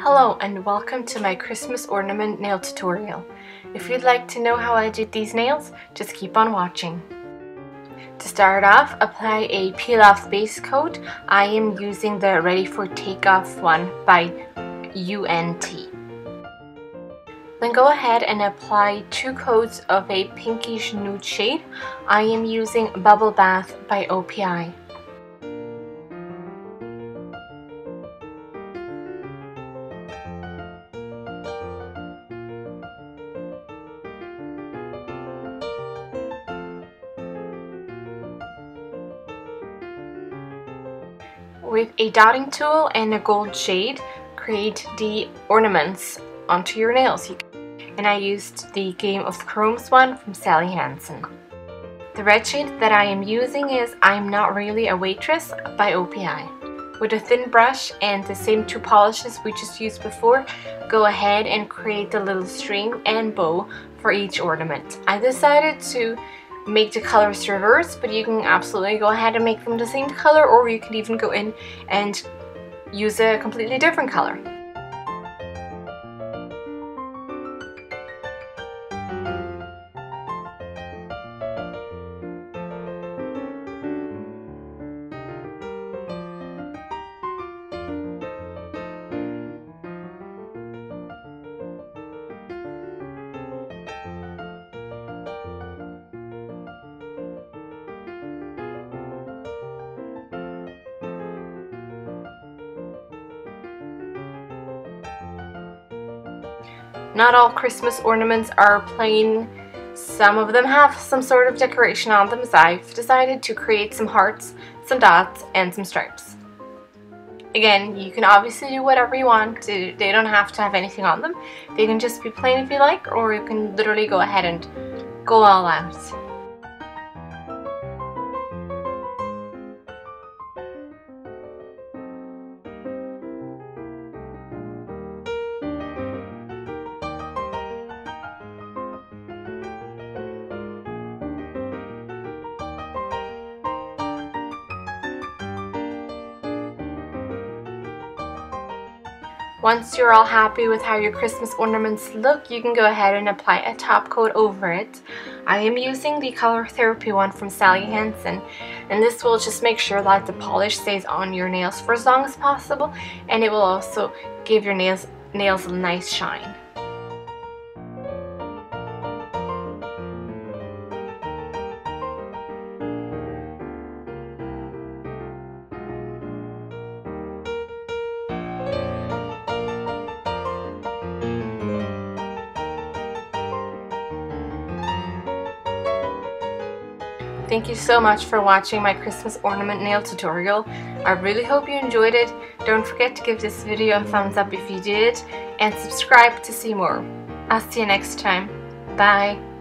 Hello and welcome to my Christmas ornament nail tutorial. If you'd like to know how I did these nails, just keep on watching. To start off, apply a peel-off base coat. I am using the Ready for Takeoff one by UNT. Then go ahead and apply two coats of a pinkish nude shade. I am using Bubble Bath by OPI. With a dotting tool and a gold shade, create the ornaments onto your nails. And I used the Game of Chromes one from Sally Hansen. The red shade that I am using is I'm Not Really a Waitress by OPI. With a thin brush and the same two polishes we just used before, go ahead and create the little string and bow for each ornament. I decided to make the colors reverse, but you can absolutely go ahead and make them the same color, or you can even go in and use a completely different color. Not all Christmas ornaments are plain. Some of them have some sort of decoration on them, so I've decided to create some hearts, some dots, and some stripes. Again, you can obviously do whatever you want. They don't have to have anything on them. They can just be plain if you like, or you can literally go ahead and go all out. Once you're all happy with how your Christmas ornaments look, you can go ahead and apply a top coat over it. I am using the Color Therapy one from Sally Hansen, and this will just make sure that the polish stays on your nails for as long as possible, and it will also give your nails a nice shine. Thank you so much for watching my Christmas ornament nail tutorial. I really hope you enjoyed it. Don't forget to give this video a thumbs up if you did, and subscribe to see more. I'll see you next time. Bye!